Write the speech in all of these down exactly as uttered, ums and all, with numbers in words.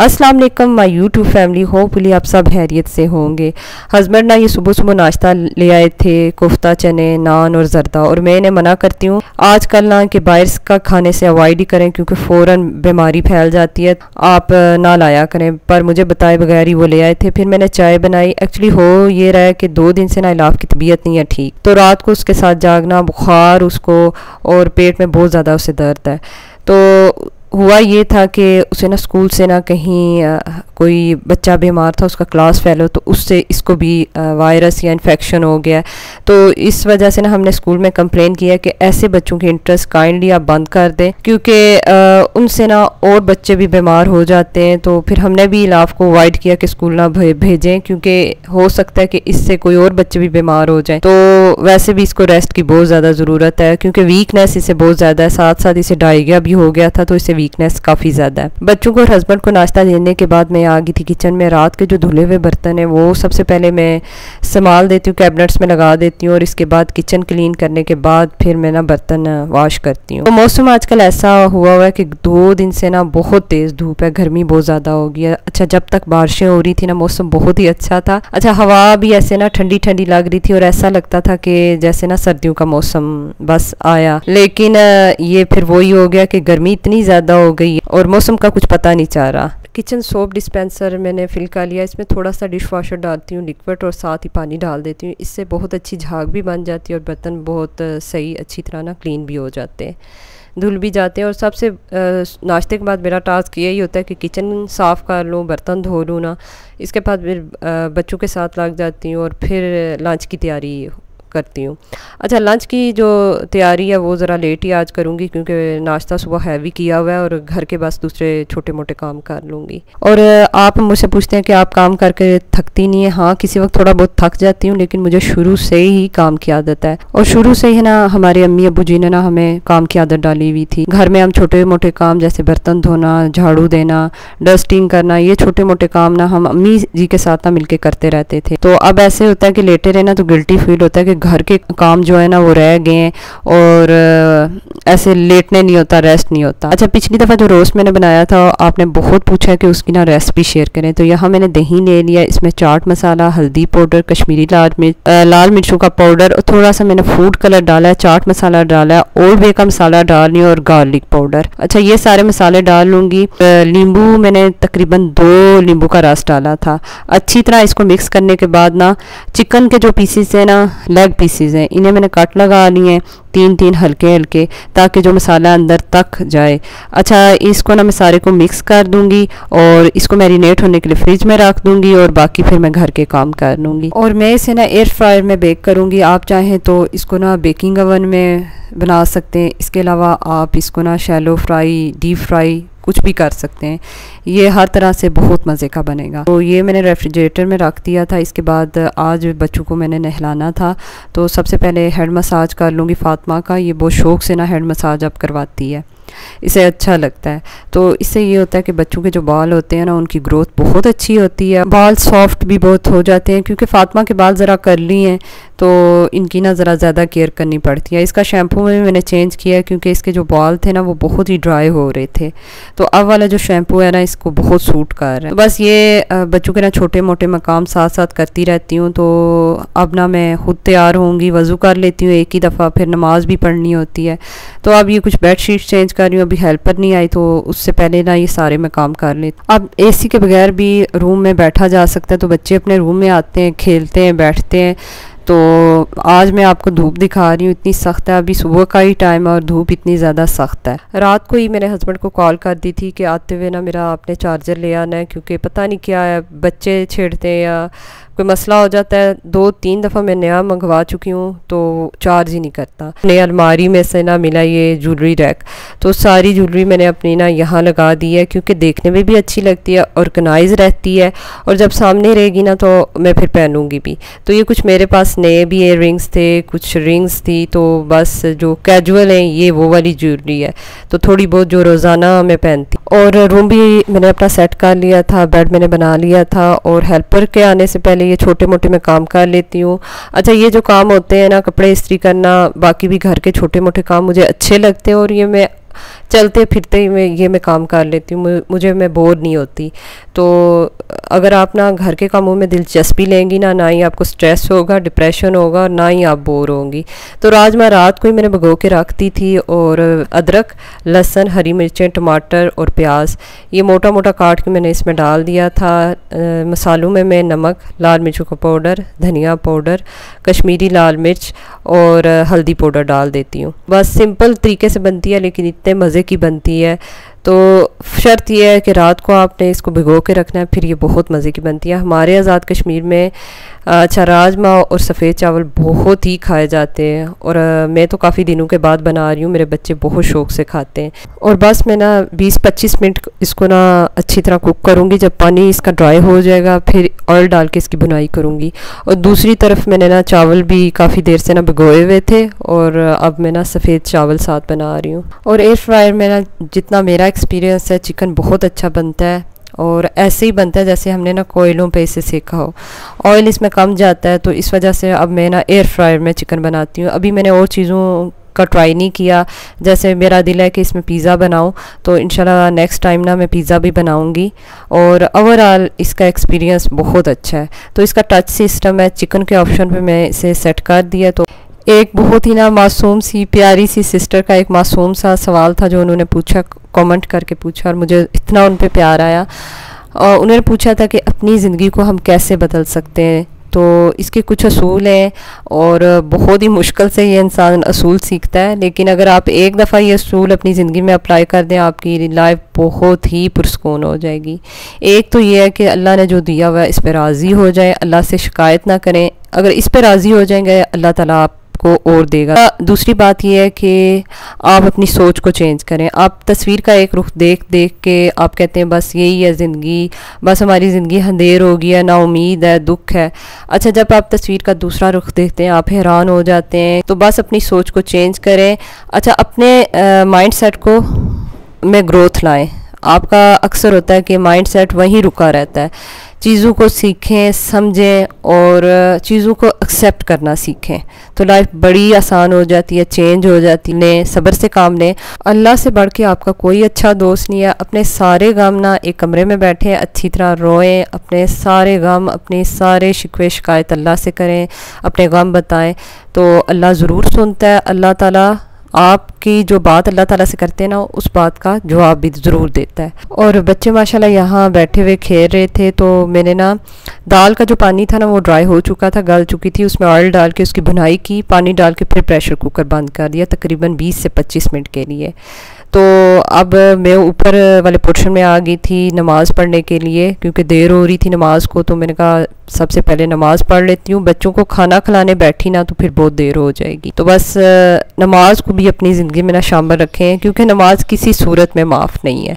अस्सलाम वालेकुम my YouTube family, hopefully आप सब हैरियत से होंगे। हस्बैंड ना ये सुबह सुबह नाश्ता ले आए थे कोफ्ता, चने, नान और जर्दा, और मैं इन्हें मना करती हूँ आजकल ना कि बाहर का खाने से अवॉइड ही करें क्योंकि फ़ौरन बीमारी फैल जाती है, आप ना लाया करें। पर मुझे बताए बगैर ही वो ले आए थे। फिर मैंने चाय बनाई। एक्चुअली हो ये रहा है कि दो दिन से ना इलाफ की तबीयत नहीं है ठीक, तो रात को उसके साथ जागना, बुखार उसको और पेट में बहुत ज़्यादा उसे दर्द है। तो हुआ ये था कि उसे ना स्कूल से ना कहीं आ, कोई बच्चा बीमार था, उसका क्लास फेलो, तो उससे इसको भी आ, वायरस या इन्फेक्शन हो गया। तो इस वजह से ना हमने स्कूल में कंप्लेन किया कि ऐसे बच्चों के इंटरेस्ट काइंडली आप बंद कर दें क्योंकि उनसे ना और बच्चे भी बीमार हो जाते हैं। तो फिर हमने भी इलाफ को अवॉइड किया कि स्कूल ना भे, भेजें क्योंकि हो सकता है कि इससे कोई और बच्चे भी बीमार हो जाएँ। तो वैसे भी इसको रेस्ट की बहुत ज़्यादा ज़रूरत है क्योंकि वीकनेस इसे बहुत ज़्यादा है, साथ साथ इसे डायरिया भी हो गया था, तो इसे वीकनेस काफ़ी ज़्यादा है। बच्चों को और हस्बैंड को नाश्ता देने के बाद मैं आ गई थी किचन में। रात के जो धुले हुए बर्तन हैं वो सबसे पहले मैं संभाल देती हूँ, कैबिनेट्स में लगा देती हूँ, और इसके बाद किचन क्लीन करने के बाद फिर मैं ना बर्तन वॉश करती हूँ। तो मौसम आजकल ऐसा हुआ हुआ है कि दो दिन से ना बहुत तेज़ धूप है, गर्मी बहुत ज़्यादा हो गई है। अच्छा, जब तक बारिशें हो रही थी ना मौसम बहुत ही अच्छा था। अच्छा, हवा भी ऐसे ना ठंडी ठंडी लग रही थी और ऐसा लगता था कि जैसे ना सर्दियों का मौसम बस आया, लेकिन ये फिर वही हो गया कि गर्मी इतनी ज़्यादा हो गई और मौसम का कुछ पता नहीं चाह रहा। किचन सोप डिस्पेंसर मैंने फिल्का लिया, इसमें थोड़ा सा डिश वॉशर डालती हूँ लिक्विड और साथ ही पानी डाल देती हूँ। इससे बहुत अच्छी झाग भी बन जाती है और बर्तन बहुत सही अच्छी तरह ना क्लीन भी हो जाते हैं, धुल भी जाते हैं। और सबसे नाश्ते के बाद मेरा टास्क यही होता है कि किचन साफ़ कर लूँ, बर्तन धो लूँ ना, इसके बाद फिर बच्चों के साथ लग जाती हूँ और फिर लंच की तैयारी करती हूँ। अच्छा, लंच की जो तैयारी है वो ज़रा लेट ही आज करूँगी क्योंकि नाश्ता सुबह हैवी किया हुआ है और घर के बस दूसरे छोटे मोटे काम कर लूँगी। और आप मुझसे पूछते हैं कि आप काम करके थकती नहीं है? हाँ, किसी वक्त थोड़ा बहुत थक जाती हूँ, लेकिन मुझे शुरू से ही काम की आदत है और शुरू से ही ना हमारे अम्मी अबू जी ने ना हमें काम की आदत डाली हुई थी। घर में हम छोटे मोटे काम जैसे बर्तन धोना, झाड़ू देना, डस्टिंग करना, ये छोटे मोटे काम ना हम अम्मी जी के साथ ना मिलकर करते रहते थे। तो अब ऐसे होता है कि लेटे रहना तो गिल्टी फील होता है कि घर के काम जो है ना वो रह गए हैं और ऐसे लेटने नहीं होता, रेस्ट नहीं होता। अच्छा, पिछली दफ़ा जो रोस्ट मैंने बनाया था आपने बहुत पूछा कि उसकी ना रेसिपी शेयर करें, तो यहाँ मैंने दही ले लिया, इसमें चाट मसाला, हल्दी पाउडर, कश्मीरी लाल मिर्च, लाल मिर्चों का पाउडर, और थोड़ा सा मैंने फूड कलर डाला है, चाट मसाला डाला है, और बे का मसाला डाल लिया और गार्लिक पाउडर। अच्छा, ये सारे मसाले डाल लूँगी। नींबू मैंने तकरीबन दो नींबू का रस डाला था। अच्छी तरह इसको मिक्स करने के बाद ना चिकन के जो पीसीस हैं ना, लेग पीसीज हैं, इन्हें मैंने काट लगा लिए हैं तीन तीन हल्के हल्के ताकि जो मसाला अंदर तक जाए। अच्छा, इसको ना मैं सारे को मिक्स कर दूंगी और इसको मैरिनेट होने के लिए फ्रिज में रख दूंगी और बाकी फिर मैं घर के काम कर लूँगी। और मैं इसे ना एयर फ्रायर में बेक करूँगी। आप चाहें तो इसको ना बेकिंग ओवन में बना सकते हैं, इसके अलावा आप इसको ना शैलो फ्राई, डीप फ्राई कुछ भी कर सकते हैं। ये हर तरह से बहुत मज़े का बनेगा। तो ये मैंने रेफ्रिजरेटर में रख दिया था। इसके बाद आज बच्चों को मैंने नहलाना था, तो सबसे पहले हेड मसाज कर लूँगी। फातिमा का ये बहुत शौक़ से ना हेड मसाज अब करवाती है, इसे अच्छा लगता है। तो इससे ये होता है कि बच्चों के जो बाल होते हैं ना उनकी ग्रोथ बहुत अच्छी होती है, बाल सॉफ्ट भी बहुत हो जाते हैं क्योंकि फातिमा के बाल ज़रा करली हैं तो इनकी ना ज़रा ज़्यादा केयर करनी पड़ती है। इसका शैम्पू में मैंने चेंज किया है क्योंकि इसके जो बाल थे ना वो बहुत ही ड्राई हो रहे थे, तो अब वाला जो शैम्पू है ना इसको बहुत सूट कर रहा है। तो बस ये बच्चों के ना छोटे मोटे मकाम साथ साथ करती रहती हूँ। तो अब ना मैं खुद तैयार होंगी, वज़ू कर लेती हूँ एक ही दफ़ा, फिर नमाज भी पढ़नी होती है। तो अब ये कुछ बेड शीट चेंज कर रही हूँ, अभी हेल्पर नहीं आई तो उससे पहले ना ये सारे मैं काम कर लेती हूँ। अब एसी के बगैर भी रूम में बैठा जा सकता है, तो बच्चे अपने रूम में आते हैं, खेलते हैं, बैठते हैं। तो आज मैं आपको धूप दिखा रही हूँ, इतनी सख्त है। अभी सुबह का ही टाइम है और धूप इतनी ज़्यादा सख्त है। रात को ही मेरे हस्बैंड को कॉल कर दी थी कि आते हुए ना मेरा आपने चार्जर ले आना है क्योंकि पता नहीं क्या है, बच्चे छेड़ते हैं या कोई मसला हो जाता है। दो तीन दफ़ा मैं नया मंगवा चुकी हूँ तो चार्ज ही नहीं करता। नया अलमारी में से ना मिला ये ज्वेलरी रैक, तो सारी ज्वेलरी मैंने अपनी ना यहाँ लगा दी है क्योंकि देखने में भी अच्छी लगती है, ऑर्गेनाइज रहती है, और जब सामने रहेगी ना तो मैं फिर पहनूँगी भी। तो ये कुछ मेरे पास नए भी ईयर रिंग्स थे, कुछ रिंग्स थी, तो बस जो कैजुअल हैं ये वो वाली ज्वेलरी है, तो थोड़ी बहुत जो रोज़ाना मैं पहनती। और रूम भी मैंने अपना सेट कर लिया था, बेड मैंने बना लिया था, और हेल्पर के आने से पहले ये छोटे मोटे मैं काम कर लेती हूँ। अच्छा, ये जो काम होते हैं ना कपड़े इस्त्री करना, बाकी भी घर के छोटे मोटे काम मुझे अच्छे लगते हैं और ये मैं चलते फिरते ही मैं ये मैं काम कर लेती हूँ, मुझे मैं बोर नहीं होती। तो अगर आप ना घर के कामों में दिलचस्पी लेंगी ना, ना ही आपको स्ट्रेस होगा, डिप्रेशन होगा, ना ही आप बोर होंगी। तो राजमा रात को ही मैंने भिगो के रखती थी, और अदरक, लहसुन, हरी मिर्चें, टमाटर और प्याज ये मोटा मोटा काट के मैंने इसमें डाल दिया था। आ, मसालों में मैं नमक, लाल मिर्चों का पाउडर, धनिया पाउडर, कश्मीरी लाल मिर्च और हल्दी पाउडर डाल देती हूँ। बस सिंपल तरीके से बनती है, लेकिन इतने मज़े की बनती है। तो शर्त यह है कि रात को आपने इसको भिगो के रखना है, फिर ये बहुत मज़े की बनती है। हमारे आज़ाद कश्मीर में अच्छा राजमा और सफ़ेद चावल बहुत ही खाए जाते हैं, और आ, मैं तो काफ़ी दिनों के बाद बना रही हूँ, मेरे बच्चे बहुत शौक़ से खाते हैं। और बस मैं ना बीस पच्चीस मिनट इसको ना अच्छी तरह कुक करूँगी। जब पानी इसका ड्राई हो जाएगा फिर ऑयल डाल के इसकी भुनाई करूँगी। और दूसरी तरफ मैंने ना चावल भी काफ़ी देर से ना भिगोए हुए थे, और अब मैं ना सफ़ेद चावल साथ बना रही हूँ। और एयर फ्रायर में ना जितना मेरा एक्सपीरियंस है, चिकन बहुत अच्छा बनता है, और ऐसे ही बनता है जैसे हमने ना कोयलों पे इसे सेका हो। ऑयल इसमें कम जाता है, तो इस वजह से अब मैं ना एयर फ्रायर में चिकन बनाती हूँ। अभी मैंने और चीज़ों का ट्राई नहीं किया, जैसे मेरा दिल है कि इसमें पिज़्ज़ा बनाऊं, तो इंशाल्लाह नेक्स्ट टाइम ना मैं पिज़्ज़ा भी बनाऊंगी। और ओवरऑल इसका एक्सपीरियंस बहुत अच्छा है। तो इसका टच सिस्टम है, चिकन के ऑप्शन पे मैं इसे सेट कर दिया। तो एक बहुत ही ना मासूम सी प्यारी सी सिस्टर का एक मासूम सा सवाल था जो उन्होंने पूछा, कमेंट करके पूछा, और मुझे इतना उन पे प्यार आया। और उन्होंने पूछा था कि अपनी ज़िंदगी को हम कैसे बदल सकते हैं। तो इसके कुछ असूल हैं, और बहुत ही मुश्किल से ये इंसान असूल सीखता है, लेकिन अगर आप एक दफ़ा ये असूल अपनी ज़िंदगी में अप्लाई कर दें, आपकी लाइफ बहुत ही पुरस्कून हो जाएगी। एक तो ये है कि अल्लाह ने जो दिया हुआ है इस पर राज़ी हो जाए, अल्लाह से शिकायत ना करें। अगर इस पर राज़ी हो जाएंगे अल्लाह ताला आप को और देगा। दूसरी बात यह है कि आप अपनी सोच को चेंज करें। आप तस्वीर का एक रुख देख देख के आप कहते हैं बस यही है ज़िंदगी, बस हमारी ज़िंदगी अंधेर हो गई है, ना उम्मीद है, दुख है। अच्छा, जब आप तस्वीर का दूसरा रुख देखते हैं आप हैरान हो जाते हैं। तो बस अपनी सोच को चेंज करें। अच्छा, अपने माइंड सेट को में ग्रोथ लाएँ। आपका अक्सर होता है कि माइंड सेट वहीं रुका रहता है। चीज़ों को सीखें, समझें और चीज़ों को एक्सेप्ट करना सीखें, तो लाइफ बड़ी आसान हो जाती है, चेंज हो जाती है। लें, सब्र से काम लें। अल्लाह से बढ़ के आपका कोई अच्छा दोस्त नहीं है। अपने सारे गम ना एक कमरे में बैठें, अच्छी तरह रोएं, अपने सारे गम, अपने सारे शिकवे शिकायत अल्लाह से करें, अपने गम बताएं, तो अल्लाह ज़रूर सुनता है। अल्लाह ताला आपकी जो बात अल्लाह ताला से करते हैं ना, उस बात का जवाब भी ज़रूर देता है। और बच्चे माशाल्लाह यहाँ बैठे हुए खेल रहे थे, तो मैंने ना दाल का जो पानी था ना वो ड्राई हो चुका था, गल चुकी थी, उसमें ऑयल डाल के उसकी भुनाई की, पानी डाल के फिर प्रेशर कुकर बंद कर दिया तकरीबन बीस से पच्चीस मिनट के लिए। तो अब मैं ऊपर वाले पोर्शन में आ गई थी नमाज़ पढ़ने के लिए, क्योंकि देर हो रही थी नमाज को। तो मैंने कहा सबसे पहले नमाज़ पढ़ लेती हूँ, बच्चों को खाना खिलाने बैठी ना तो फिर बहुत देर हो जाएगी। तो बस नमाज़ को भी अपनी ज़िंदगी में ना शामिल रखें, क्योंकि नमाज किसी सूरत में माफ़ नहीं है।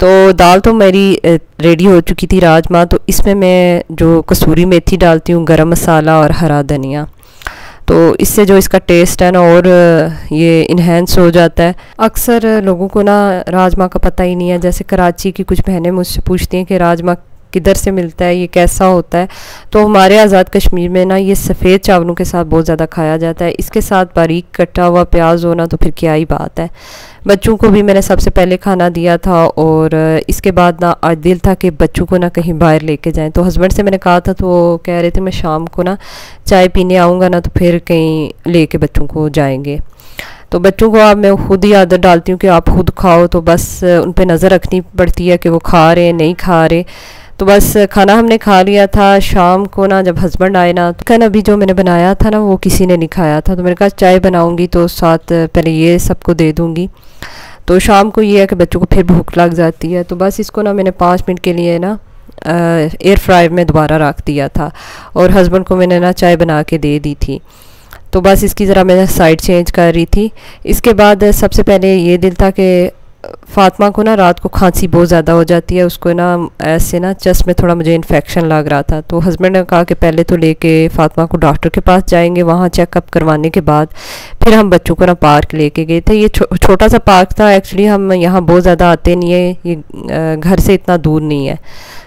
तो दाल तो मेरी रेडी हो चुकी थी राजमा, तो इसमें मैं जो कसूरी मेथी डालती हूँ, गरम मसाला और हरा धनिया, तो इससे जो इसका टेस्ट है ना और ये इन्हेंस हो जाता है। अक्सर लोगों को ना राजमा का पता ही नहीं है। जैसे कराची की कुछ बहनें मुझसे पूछती हैं कि राजमा किधर से मिलता है, ये कैसा होता है। तो हमारे आज़ाद कश्मीर में ना ये सफ़ेद चावलों के साथ बहुत ज़्यादा खाया जाता है। इसके साथ बारीक कटा हुआ प्याज होना तो फिर क्या ही बात है। बच्चों को भी मैंने सबसे पहले खाना दिया था, और इसके बाद ना आज दिल था कि बच्चों को ना कहीं बाहर लेके जाएं। तो हस्बैंड से मैंने कहा था, तो वो कह रहे थे मैं शाम को ना चाय पीने आऊँगा ना तो फिर कहीं ले कर बच्चों को जाएँगे। तो बच्चों को अब मैं खुद ही आदत डालती हूँ कि आप खुद खाओ, तो बस उन पर नज़र रखनी पड़ती है कि वो खा रहे हैं नहीं खा रहे। तो बस खाना हमने खा लिया था। शाम को ना जब हस्बैंड आए ना, चिकन अभी जो मैंने बनाया था ना वो किसी ने नहीं खाया था, तो मैंने कहा चाय बनाऊंगी तो साथ पहले ये सबको दे दूंगी। तो शाम को ये है कि बच्चों को फिर भूख लग जाती है। तो बस इसको ना मैंने पाँच मिनट के लिए ना एयर फ्रायर में दोबारा रख दिया था, और हस्बैंड को मैंने ना चाय बना के दे दी थी। तो बस इसकी ज़रा मैं साइड चेंज कर रही थी। इसके बाद सबसे पहले ये दिल था कि फ़ातिमा को ना रात को खांसी बहुत ज़्यादा हो जाती है, उसको ना ऐसे ना चेस्ट में थोड़ा मुझे इन्फेक्शन लग रहा था। तो हस्बैंड ने कहा कि पहले तो लेके फ़ातिमा को डॉक्टर के पास जाएंगे, वहाँ चेकअप करवाने के बाद फिर हम बच्चों को ना पार्क लेके गए थे। ये छो, छोटा सा पार्क था, एक्चुअली हम यहाँ बहुत ज़्यादा आते नहीं है, ये घर से इतना दूर नहीं है।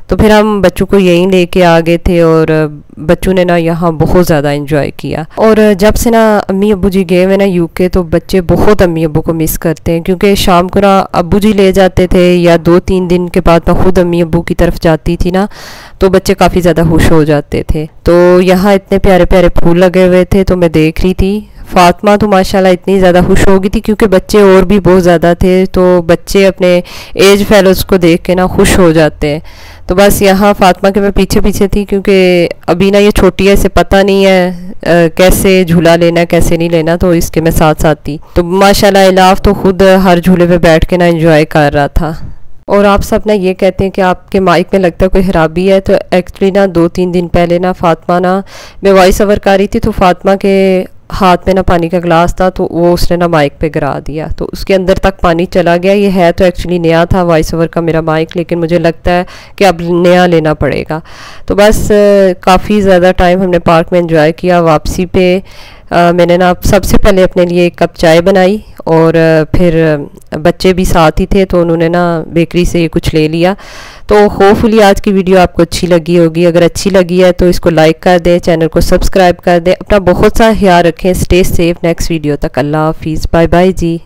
तो फिर हम बच्चों को यहीं लेके आ गए थे और बच्चों ने ना यहाँ बहुत ज़्यादा एंजॉय किया। और जब से ना अम्मी अबू जी गए हुए ना यूके, तो बच्चे बहुत अम्मी अबू को मिस करते हैं, क्योंकि शाम को ना अबू जी ले जाते थे या दो तीन दिन के बाद मैं खुद अम्मी अबू की तरफ जाती थी ना, तो बच्चे काफ़ी ज़्यादा खुश हो जाते थे। तो यहाँ इतने प्यारे प्यारे फूल लगे हुए थे, तो मैं देख रही थी। फ़ातिमा तो माशाल्लाह इतनी ज़्यादा खुश हो गई थी, क्योंकि बच्चे और भी बहुत ज़्यादा थे, तो बच्चे अपने एज फेलोज़ को देख के ना खुश हो जाते हैं। तो बस यहाँ फ़ातिमा के मैं पीछे पीछे थी, क्योंकि अभी ना ये छोटी है, इसे पता नहीं है आ, कैसे झूला लेना कैसे नहीं लेना, तो इसके मैं साथ साथ थी। तो माशाल्लाह इलाफ तो ख़ुद हर झूले पर बैठ के ना इंजॉय कर रहा था। और आप सब ना ये कहते हैं कि आपके माइक में लगता है कोई खराबी है, तो एक्चुअली ना दो तीन दिन पहले ना फ़ातिमा ना मैं वॉइस ओवर कर रही थी, तो फ़ातिमा के हाथ में ना पानी का गिलास था, तो वो उसने ना माइक पे गिरा दिया, तो उसके अंदर तक पानी चला गया। ये है तो एक्चुअली नया था वॉइस ओवर का मेरा माइक, लेकिन मुझे लगता है कि अब नया लेना पड़ेगा। तो बस काफ़ी ज़्यादा टाइम हमने पार्क में एंजॉय किया। वापसी पे आ, मैंने ना सबसे पहले अपने लिए एक कप चाय बनाई, और फिर बच्चे भी साथ ही थे, तो उन्होंने ना बेकरी से ये कुछ ले लिया। तो होपफुली आज की वीडियो आपको अच्छी लगी होगी। अगर अच्छी लगी है तो इसको लाइक कर दें, चैनल को सब्सक्राइब कर दें। अपना बहुत सा ख्याल रखें, स्टे सेफ। नेक्स्ट वीडियो तक अल्लाह हाफिज़, बाय बाय जी।